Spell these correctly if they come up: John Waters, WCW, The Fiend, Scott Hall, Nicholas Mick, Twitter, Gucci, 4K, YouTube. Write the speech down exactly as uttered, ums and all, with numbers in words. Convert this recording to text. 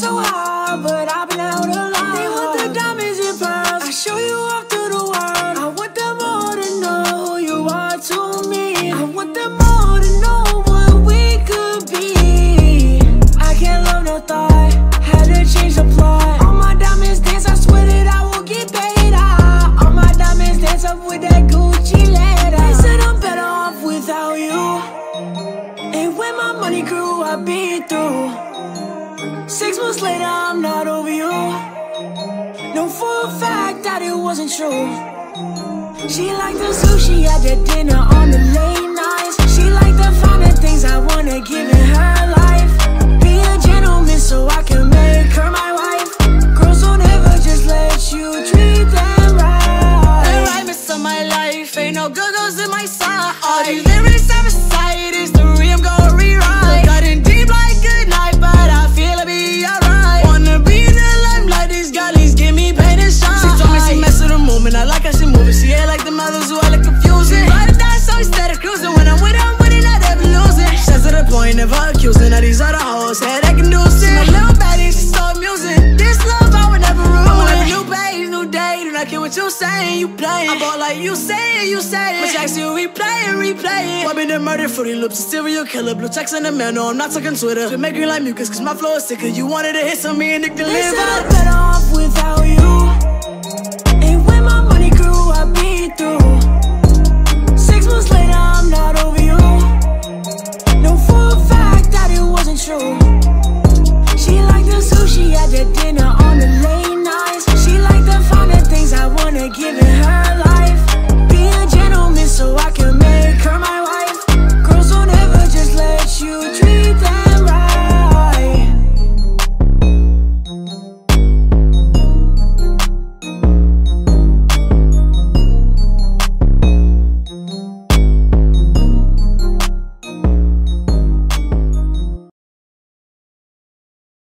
so hard, but I've been out alone. They want the diamonds and pearls, I show you off to the world. I want them all to know who you are to me. I want them all to know what we could be. I can't love no thought, had to change the plot. All my diamonds dance, I swear that I will get paid out. All my diamonds dance up with that Gucci letter. They said I'm better off without you, and when my money grew, I've been through. Six months later, I'm not over you. No, for a fact that it wasn't true. She liked the sushi at the dinner on the late nights. She liked the finer things I wanna give in her life. Be a gentleman so I can make her my wife. Girls don't ever just let you treat them right. The rhymes of my life, ain't no good girls in my side. All these lyrics I'm beside is the re I'm gonna rewrite. Got in deep like good night, but I feel like I like how she moving, she ain't like the models who are like confusing. She ride or die, so instead of cruising, when I'm with her, I'm winning, not ever losing. She's to the point, never accusing. Now these other hoes, head I can do it. She my little baddie, she's so amusing. This love, I would never ruin. I want a new page, new day. Do not care what you saying, you playing. I ball like you say it, you say it. But Jackson, you replay it, replay it. Wiping the murder, fruity loops, a serial killer. Blue checks in the mail, no, I'm not talking Twitter. Should make me like mucus, cause my flow is sicker. You wanted to hit on me and Nick deliver. They said I'm better off without you.